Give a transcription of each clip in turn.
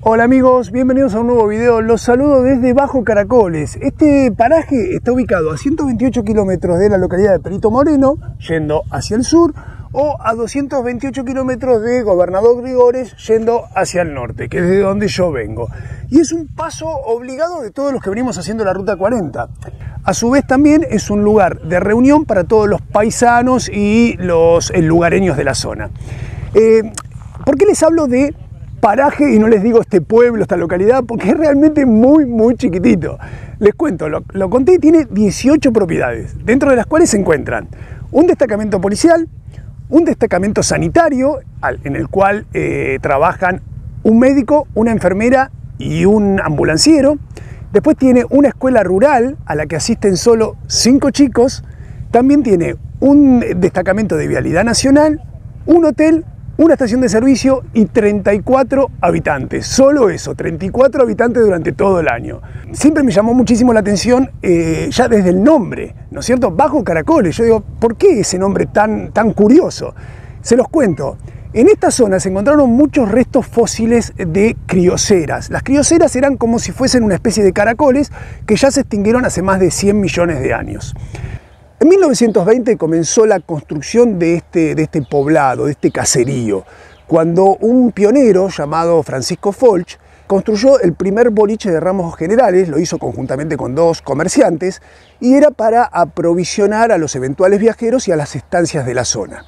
Hola amigos, bienvenidos a un nuevo video. Los saludo desde Bajo Caracoles. Este paraje está ubicado a 128 kilómetros de la localidad de Perito Moreno, yendo hacia el sur, o a 228 kilómetros de Gobernador Gregores, yendo hacia el norte, que es de donde yo vengo. Y es un paso obligado de todos los que venimos haciendo la Ruta 40. A su vez también es un lugar de reunión para todos los paisanos y los lugareños de la zona. ¿Por qué les hablo de paraje y no les digo este pueblo, esta localidad? Porque es realmente muy chiquitito. Les cuento, lo conté, tiene 18 propiedades, dentro de las cuales se encuentran un destacamento policial, un destacamento sanitario, en el cual trabajan un médico, una enfermera y un ambulanciero. Después tiene una escuela rural a la que asisten solo 5 chicos. También tiene un destacamento de vialidad nacional, un hotel, una estación de servicio y 34 habitantes. Solo eso, 34 habitantes durante todo el año. Siempre me llamó muchísimo la atención ya desde el nombre, ¿no es cierto? Bajo Caracoles. Yo digo, ¿por qué ese nombre tan curioso? Se los cuento. En esta zona se encontraron muchos restos fósiles de crioceras. Las crioceras eran como si fuesen una especie de caracoles que ya se extinguieron hace más de 100 millones de años. En 1920 comenzó la construcción de este poblado, de este caserío, cuando un pionero llamado Francisco Folch construyó el primer boliche de ramos generales. Lo hizo conjuntamente con 2 comerciantes y era para aprovisionar a los eventuales viajeros y a las estancias de la zona.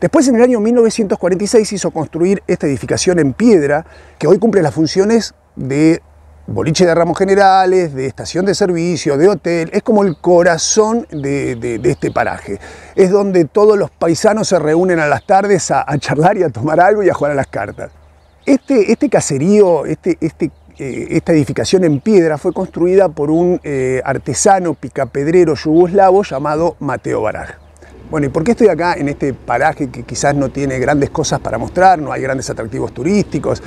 Después, en el año 1946, hizo construir esta edificación en piedra que hoy cumple las funciones de boliche de ramos generales, de estación de servicio, de hotel. Es como el corazón de este paraje. Es donde todos los paisanos se reúnen a las tardes a charlar y a tomar algo y a jugar a las cartas. Este caserío, esta edificación en piedra fue construida por un artesano picapedrero yugoslavo llamado Mateo Baraj. Bueno, ¿y por qué estoy acá en este paraje que quizás no tiene grandes cosas para mostrar? No hay grandes atractivos turísticos,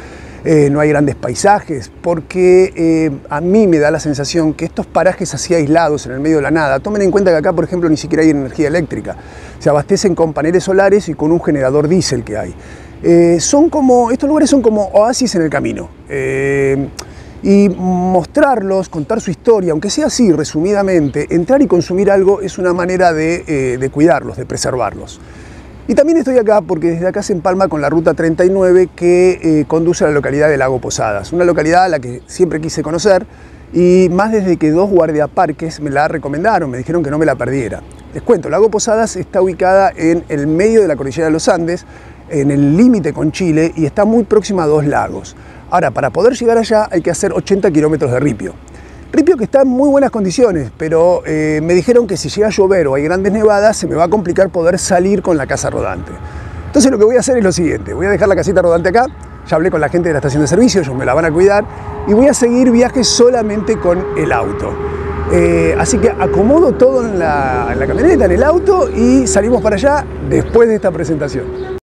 no hay grandes paisajes, porque a mí me da la sensación que estos parajes así aislados en el medio de la nada, tomen en cuenta que acá, por ejemplo, ni siquiera hay energía eléctrica, se abastecen con paneles solares y con un generador diésel que hay. Estos lugares son como oasis en el camino. Y mostrarlos, contar su historia, aunque sea así, resumidamente, entrar y consumir algo es una manera de cuidarlos, de preservarlos. Y también estoy acá porque desde acá se empalma con la Ruta 39 que conduce a la localidad de Lago Posadas, una localidad a la que siempre quise conocer, y más desde que 2 guardiaparques me la recomendaron, me dijeron que no me la perdiera. Les cuento, Lago Posadas está ubicada en el medio de la cordillera de los Andes, en el límite con Chile, y está muy próxima a 2 lagos. Ahora, para poder llegar allá hay que hacer 80 kilómetros de ripio. Ripio que está en muy buenas condiciones, pero me dijeron que si llega a llover o hay grandes nevadas se me va a complicar poder salir con la casa rodante. Entonces lo que voy a hacer es lo siguiente, voy a dejar la casita rodante acá, ya hablé con la gente de la estación de servicio, ellos me la van a cuidar, y voy a seguir viaje solamente con el auto. Así que acomodo todo en la camioneta, en el auto, y salimos para allá después de esta presentación.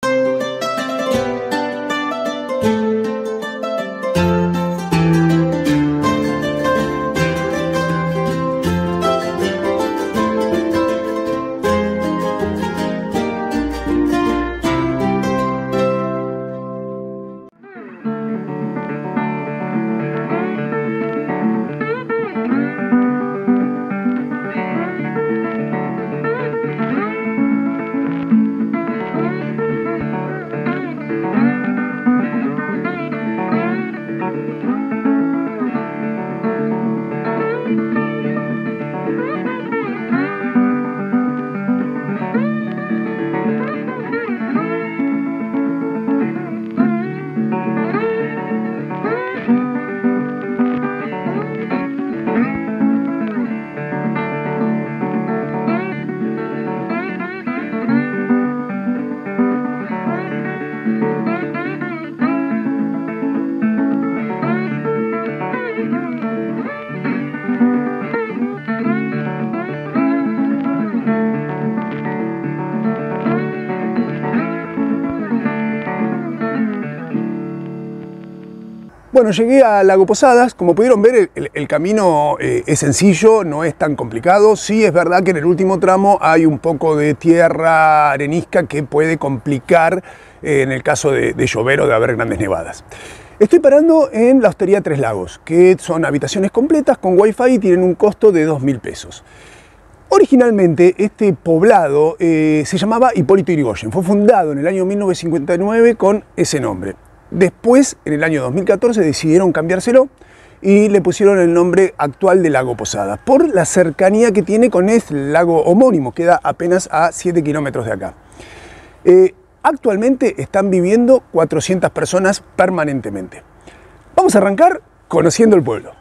Bueno, llegué a Lago Posadas. Como pudieron ver, el camino es sencillo, no es tan complicado. Sí, es verdad que en el último tramo hay un poco de tierra arenisca que puede complicar en el caso de llover o de haber grandes nevadas. Estoy parando en la hostería Tres Lagos, que son habitaciones completas con wifi y tienen un costo de 2.000 pesos. Originalmente este poblado se llamaba Hipólito Yrigoyen, fue fundado en el año 1959 con ese nombre. Después, en el año 2014, decidieron cambiárselo y le pusieron el nombre actual de Lago Posadas, por la cercanía que tiene con el lago homónimo, queda apenas a 7 kilómetros de acá. Actualmente están viviendo 400 personas permanentemente. Vamos a arrancar conociendo el pueblo.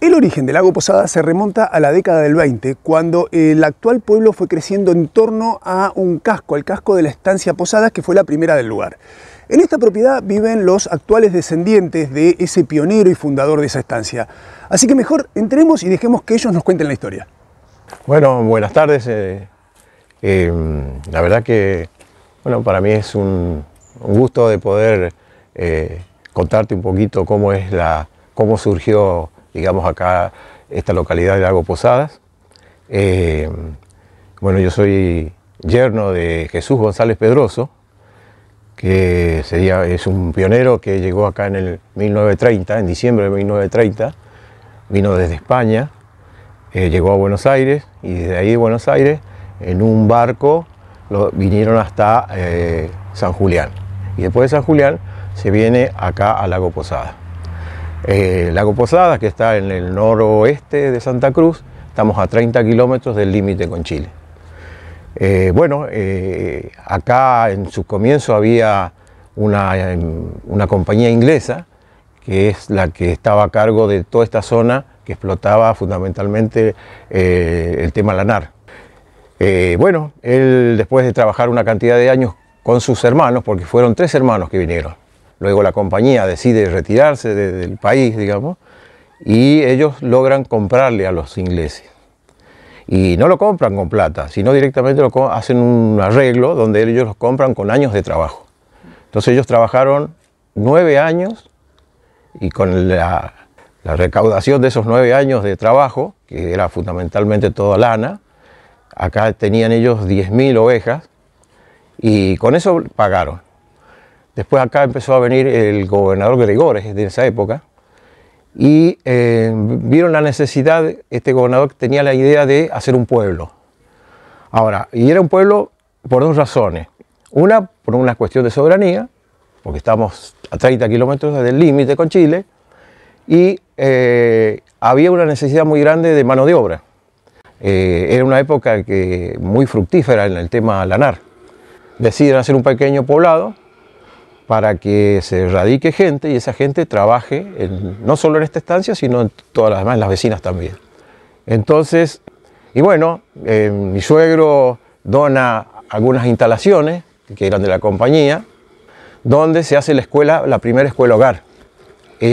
El origen del Lago Posadas se remonta a la década del 20, cuando el actual pueblo fue creciendo en torno a un casco, al casco de la estancia Posadas, que fue la primera del lugar. En esta propiedad viven los actuales descendientes de ese pionero y fundador de esa estancia. Así que mejor entremos y dejemos que ellos nos cuenten la historia. Bueno, buenas tardes. La verdad que para mí es un gusto de poder contarte un poquito cómo surgió, digamos, acá esta localidad de Lago Posadas. Bueno, yo soy yerno de Jesús González Pedroso, que es un pionero que llegó acá en el 1930, en diciembre de 1930, vino desde España, llegó a Buenos Aires, y desde ahí de Buenos Aires, en un barco, vinieron hasta San Julián. Y después de San Julián se viene acá a Lago Posadas. Lago Posadas, que está en el noroeste de Santa Cruz, estamos a 30 kilómetros del límite con Chile. Acá en su comienzo había una compañía inglesa, que es la que estaba a cargo de toda esta zona, que explotaba fundamentalmente el tema lanar. Él, después de trabajar una cantidad de años con sus hermanos, porque fueron 3 hermanos que vinieron, luego la compañía decide retirarse del país, digamos, y ellos logran comprarle a los ingleses. Y no lo compran con plata, sino directamente hacen un arreglo donde ellos los compran con años de trabajo. Entonces ellos trabajaron 9 años y con la recaudación de esos 9 años de trabajo, que era fundamentalmente toda lana, acá tenían ellos 10.000 ovejas y con eso pagaron. Después acá empezó a venir el gobernador Gregores de esa época y vieron la necesidad. Este gobernador tenía la idea de hacer un pueblo. Ahora, y era un pueblo por 2 razones. Una, por una cuestión de soberanía, porque estamos a 30 kilómetros del límite con Chile, y había una necesidad muy grande de mano de obra. Era una época muy fructífera en el tema lanar. Deciden hacer un pequeño poblado para que se radique gente y esa gente trabaje no solo en esta estancia, sino en todas las demás, en las vecinas también. Entonces, mi suegro dona algunas instalaciones que eran de la compañía, donde se hace la escuela, la primera escuela hogar.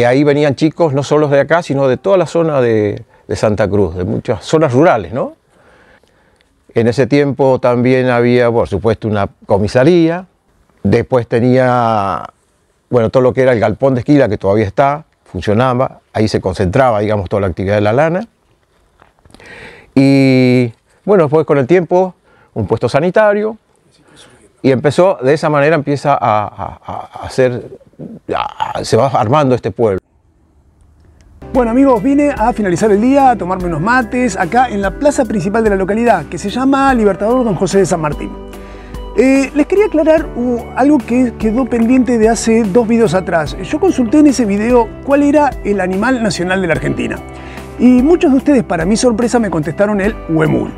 Ahí venían chicos no solo de acá, sino de toda la zona de Santa Cruz, de muchas zonas rurales, ¿no? En ese tiempo también había, por supuesto, una comisaría. Después tenía, bueno, todo lo que era el galpón de esquila, que todavía está, funcionaba. Ahí se concentraba, digamos, toda la actividad de la lana. Y, bueno, después con el tiempo, un puesto sanitario. Y empezó, de esa manera empieza se va armando este pueblo. Bueno amigos, vine a finalizar el día, a tomarme unos mates, acá en la plaza principal de la localidad, que se llama Libertador Don José de San Martín. Les quería aclarar algo que quedó pendiente de hace dos videos atrás. Yo consulté en ese video cuál era el animal nacional de la Argentina. Y muchos de ustedes, para mi sorpresa, me contestaron el huemul.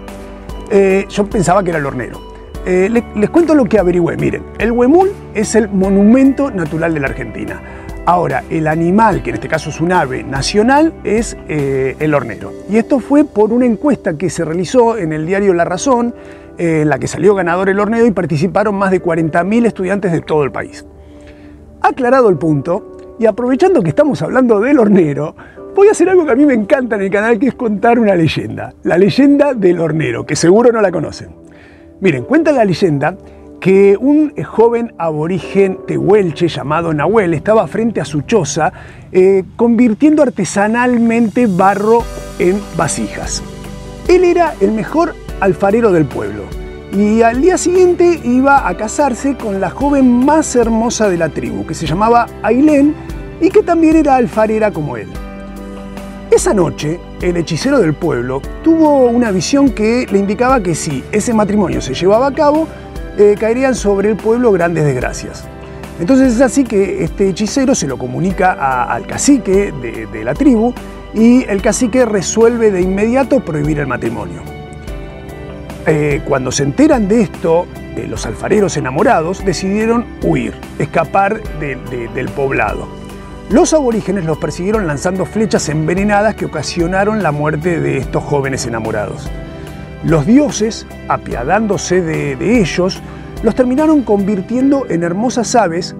Yo pensaba que era el hornero. Les cuento lo que averigüé. Miren, el huemul es el monumento natural de la Argentina. Ahora, el animal, que en este caso es un ave nacional, es el hornero. Y esto fue por una encuesta que se realizó en el diario La Razón, en la que salió ganador el hornero y participaron más de 40.000 estudiantes de todo el país. Aclarado el punto, y aprovechando que estamos hablando del hornero, voy a hacer algo que a mí me encanta en el canal, que es contar una leyenda. La leyenda del hornero, que seguro no la conocen. Miren, cuenta la leyenda que un joven aborigen tehuelche llamado Nahuel estaba frente a su choza convirtiendo artesanalmente barro en vasijas. Él era el mejor alfarero del pueblo y al día siguiente iba a casarse con la joven más hermosa de la tribu, que se llamaba Ailén y que también era alfarera como él. Esa noche, el hechicero del pueblo tuvo una visión que le indicaba que si ese matrimonio se llevaba a cabo, caerían sobre el pueblo grandes desgracias. Entonces es así que este hechicero se lo comunica al cacique de la tribu y el cacique resuelve de inmediato prohibir el matrimonio. Cuando se enteran de esto, los alfareros enamorados decidieron huir, escapar del poblado. Los aborígenes los persiguieron lanzando flechas envenenadas que ocasionaron la muerte de estos jóvenes enamorados. Los dioses, apiadándose de ellos, los terminaron convirtiendo en hermosas aves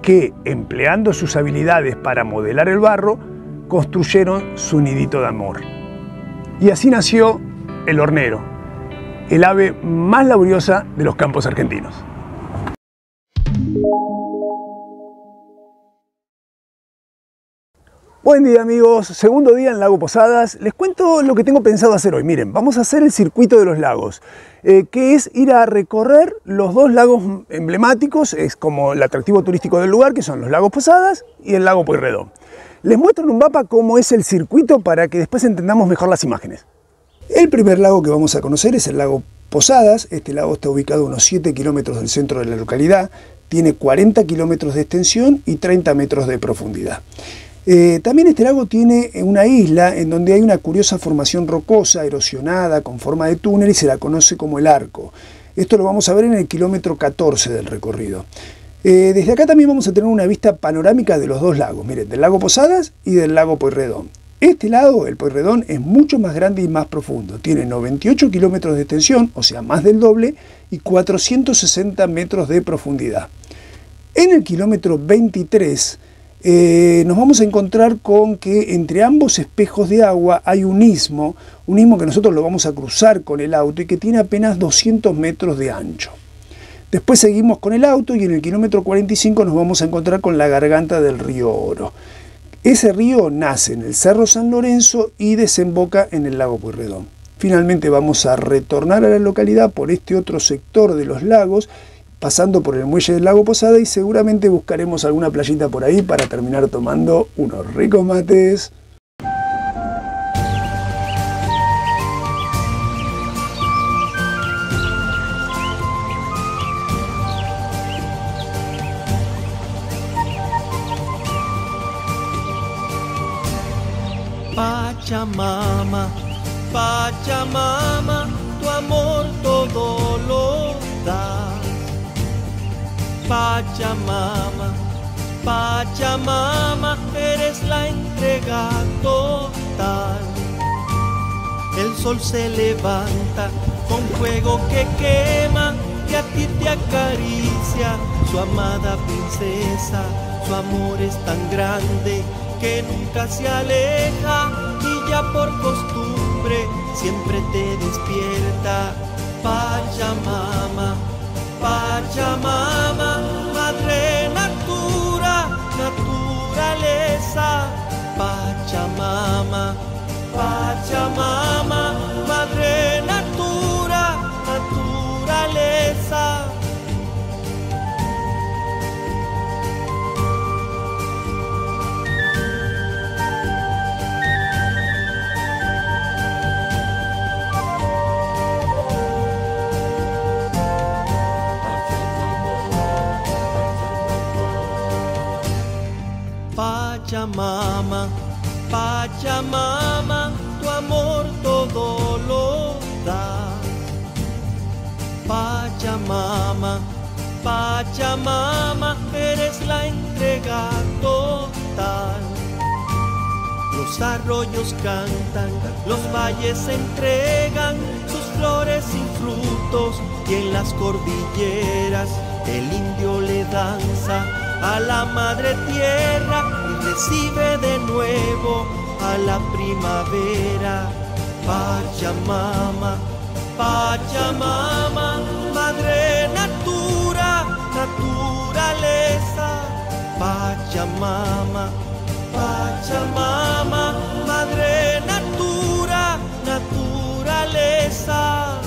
que, empleando sus habilidades para modelar el barro, construyeron su nidito de amor. Y así nació el hornero, el ave más laboriosa de los campos argentinos. Buen día amigos, segundo día en Lago Posadas. Les cuento lo que tengo pensado hacer hoy. Miren, vamos a hacer el circuito de los lagos, que es ir a recorrer los dos lagos emblemáticos, es como el atractivo turístico del lugar, que son los Lagos Posadas y el Lago Pueyrredón. Les muestro en un mapa cómo es el circuito para que después entendamos mejor las imágenes. El primer lago que vamos a conocer es el Lago Posadas. Este lago está ubicado a unos 7 kilómetros del centro de la localidad, tiene 40 kilómetros de extensión y 30 metros de profundidad. También este lago tiene una isla en donde hay una curiosa formación rocosa, erosionada, con forma de túnel y se la conoce como el Arco. Esto lo vamos a ver en el kilómetro 14 del recorrido. Desde acá también vamos a tener una vista panorámica de los dos lagos, miren, del Lago Posadas y del Lago Pueyrredón. Este lago, el Pueyrredón, es mucho más grande y más profundo. Tiene 98 kilómetros de extensión, o sea, más del doble, y 460 metros de profundidad. En el kilómetro 23... nos vamos a encontrar con que entre ambos espejos de agua hay un istmo que nosotros lo vamos a cruzar con el auto y que tiene apenas 200 metros de ancho. Después seguimos con el auto y en el kilómetro 45 nos vamos a encontrar con la garganta del río Oro. Ese río nace en el Cerro San Lorenzo y desemboca en el Lago Pueyrredón. Finalmente vamos a retornar a la localidad por este otro sector de los lagos, pasando por el muelle del Lago Posada y seguramente buscaremos alguna playita por ahí para terminar tomando unos ricos mates. Pachamama, Pachamama, tu amor todo lo da. Pachamama, Pachamama, eres la entrega total. El sol se levanta con fuego que quema que a ti te acaricia, su amada princesa. Su amor es tan grande que nunca se aleja, y ya por costumbre siempre te despierta. Pachamama, Pachamama, madre natura, naturaleza. Pachamama, Pachamama, madre natura, naturaleza. Pachamama, Pachamama, tu amor todo lo das. Pachamama, Pachamama, eres la entrega total. Los arroyos cantan, los valles se entregan, sus flores y frutos, y en las cordilleras el indio le danza a la madre tierra. Recibe de nuevo a la primavera. Pachamama, Pachamama, madre natura, naturaleza. Pachamama, Pachamama, madre natura, naturaleza.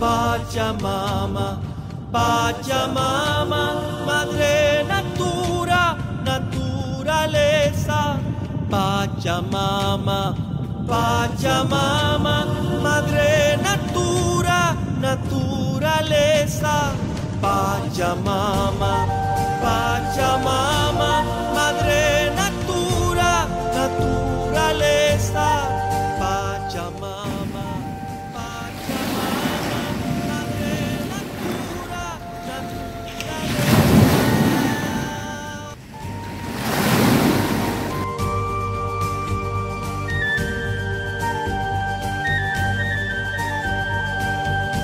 Pachamama, Pachamama, madre natura, naturaleza. Pachamama, Pachamama, madre natura, naturaleza. Pachamama, Pachamama, madre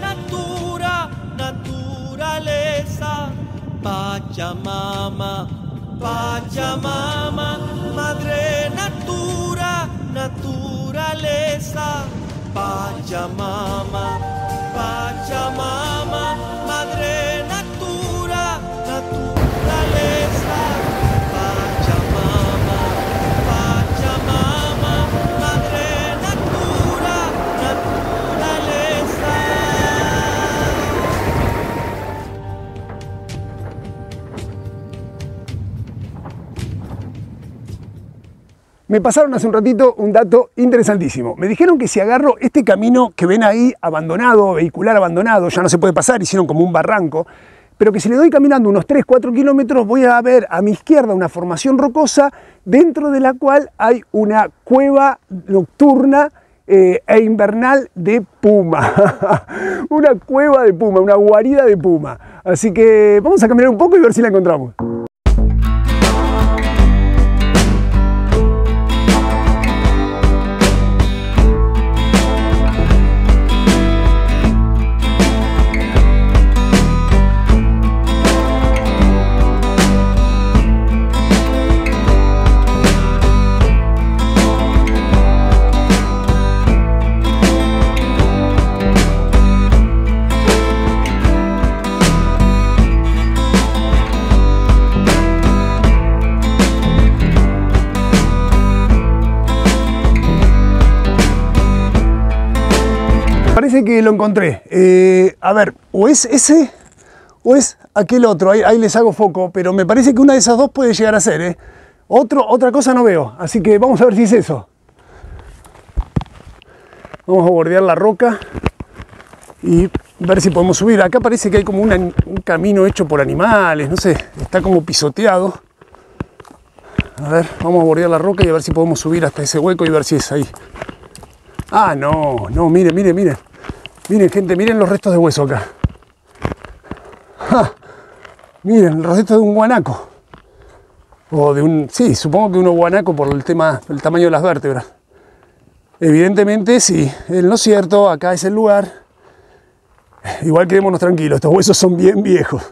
natura, naturaleza. Pachamama. Pachamama, Pachamama, madre natura, naturaleza. Pachamama, Pachamama, madre natura, naturaleza. Pachamama, Pachamama, madre natura, naturaleza. Pachamama, Pachamama. Me pasaron hace un ratito un dato interesantísimo. Me dijeron que si agarro este camino que ven ahí abandonado, vehicular abandonado, ya no se puede pasar, hicieron como un barranco, pero que si le doy caminando unos 3-4 kilómetros voy a ver a mi izquierda una formación rocosa dentro de la cual hay una cueva nocturna e invernal de puma. Una cueva de puma, una guarida de puma. Así que vamos a caminar un poco y ver si la encontramos. Parece que lo encontré. A ver, o es ese o es aquel otro. Ahí les hago foco, pero me parece que una de esas dos puede llegar a ser. Otra cosa no veo, así que vamos a ver si es eso. Vamos a bordear la roca y ver si podemos subir. Acá parece que hay como un camino hecho por animales, no sé, está como pisoteado. A ver, vamos a bordear la roca y a ver si podemos subir hasta ese hueco y ver si es ahí. Ah, no, no, miren, miren, miren. Miren, gente, miren los restos de hueso acá. ¡Ja! Miren, los restos de un guanaco. O de un... sí, supongo que un guanaco por el tema, el tamaño de las vértebras. Evidentemente, sí, en lo cierto, acá es el lugar. Igual quedémonos tranquilos, estos huesos son bien viejos.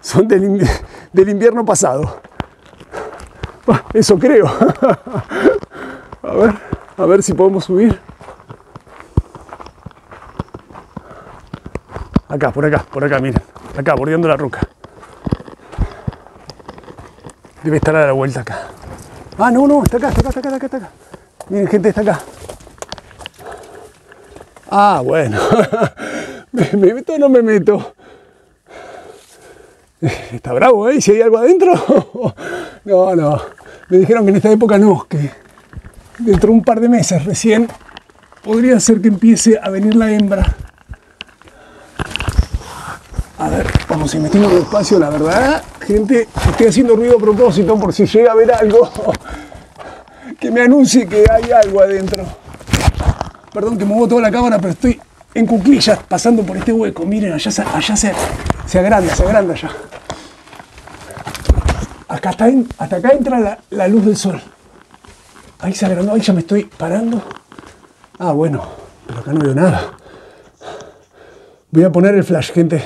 Son del invierno pasado. Eso creo. A ver si podemos subir. Acá, por acá, miren. Acá, bordeando la roca. Debe estar a la vuelta acá. Ah, no, no, está acá, está acá, está acá, está acá. Miren, gente, está acá. Ah, bueno. ¿Me meto o no me meto? Está bravo, ¿eh? ¿Si hay algo adentro? No, no. Me dijeron que en esta época no, que dentro de un par de meses recién podría ser que empiece a venir la hembra. A ver, vamos a ir metiendo despacio, la verdad. Gente, estoy haciendo ruido a propósito por si llega a haber algo que me anuncie que hay algo adentro. Perdón que muevo toda la cámara, pero estoy en cuclillas pasando por este hueco. Miren, allá se agranda, se agranda ya. Acá está, hasta acá entra la luz del sol. Ahí se agrandó, ahí ya me estoy parando. Ah, bueno, pero acá no veo nada. Voy a poner el flash, gente.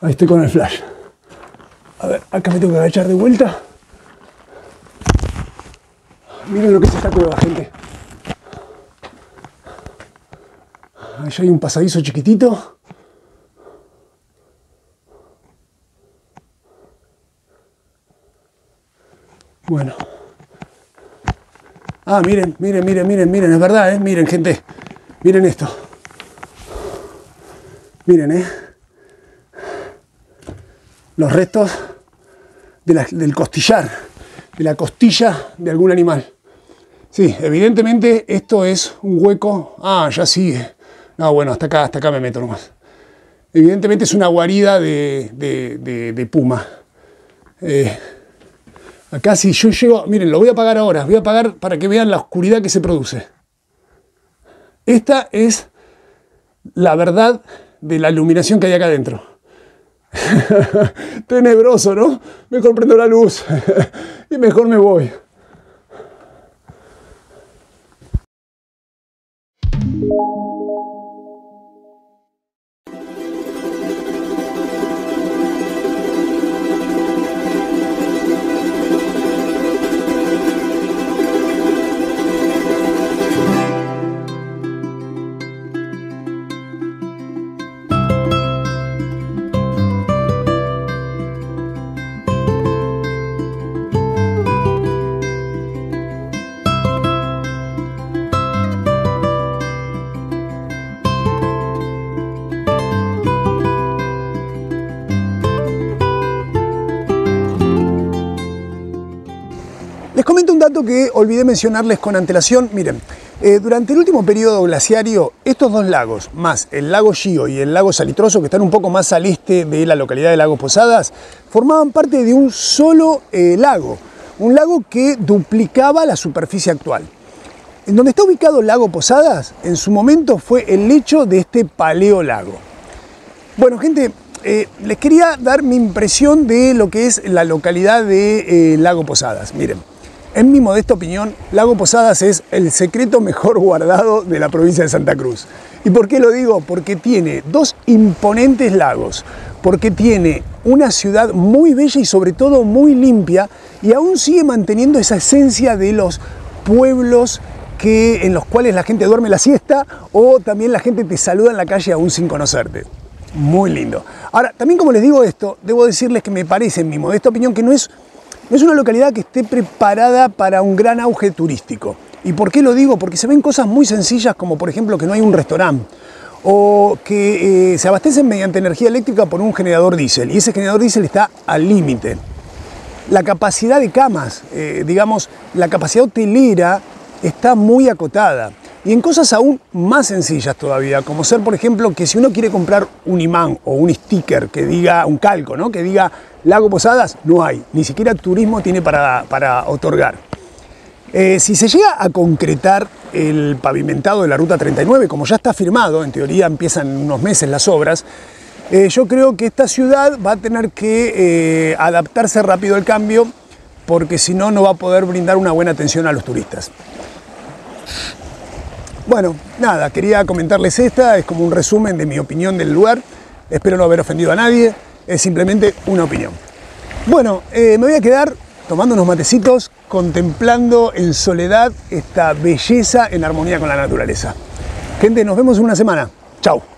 Ahí estoy con el flash. A ver, acá me tengo que agachar de vuelta. Miren lo que es esta cueva, gente. Allá hay un pasadizo chiquitito. Bueno. Ah, miren, miren, miren, miren, miren. Es verdad, ¿eh? Miren, gente. Miren esto. Miren, ¿eh? Los restos del costillar, de la costilla de algún animal. Sí, evidentemente esto es un hueco. Ah, ya sigue. No, bueno, hasta acá me meto nomás. Evidentemente es una guarida de puma. Acá si yo llego... Miren, lo voy a apagar ahora. Voy a apagar para que vean la oscuridad que se produce. Esta es la verdad de la iluminación que hay acá adentro. Tenebroso, ¿no? Mejor prendo la luz y mejor me voy. Dato que olvidé mencionarles con antelación, miren, durante el último periodo glaciario, estos dos lagos, más el lago Chío y el lago Salitroso, que están un poco más al este de la localidad de Lago Posadas, formaban parte de un solo lago, un lago que duplicaba la superficie actual. En donde está ubicado el lago Posadas, en su momento fue el lecho de este paleolago. Bueno, gente, les quería dar mi impresión de lo que es la localidad de Lago Posadas, miren. En mi modesta opinión, Lago Posadas es el secreto mejor guardado de la provincia de Santa Cruz. ¿Y por qué lo digo? Porque tiene dos imponentes lagos, porque tiene una ciudad muy bella y sobre todo muy limpia, y aún sigue manteniendo esa esencia de los pueblos en los cuales la gente duerme la siesta o también la gente te saluda en la calle aún sin conocerte. Muy lindo. Ahora, también como les digo esto, debo decirles que me parece, en mi modesta opinión, que no es una localidad que esté preparada para un gran auge turístico. ¿Y por qué lo digo? Porque se ven cosas muy sencillas como, por ejemplo, que no hay un restaurante o que se abastecen mediante energía eléctrica por un generador diésel. Y ese generador diésel está al límite. La capacidad de camas, digamos, la capacidad hotelera está muy acotada. y en cosas aún más sencillas todavía, como ser, por ejemplo, que si uno quiere comprar un imán o un sticker que diga, un calco, ¿no?, que diga Lago Posadas, no hay, ni siquiera turismo tiene para otorgar. Si se llega a concretar el pavimentado de la Ruta 39, como ya está firmado, en teoría empiezan en unos meses las obras, yo creo que esta ciudad va a tener que adaptarse rápido al cambio, porque si no, no va a poder brindar una buena atención a los turistas. Bueno, nada, quería comentarles esta, es como un resumen de mi opinión del lugar, espero no haber ofendido a nadie, es simplemente una opinión. Bueno, me voy a quedar tomando unos matecitos, contemplando en soledad esta belleza en armonía con la naturaleza. Gente, nos vemos en una semana. Chau.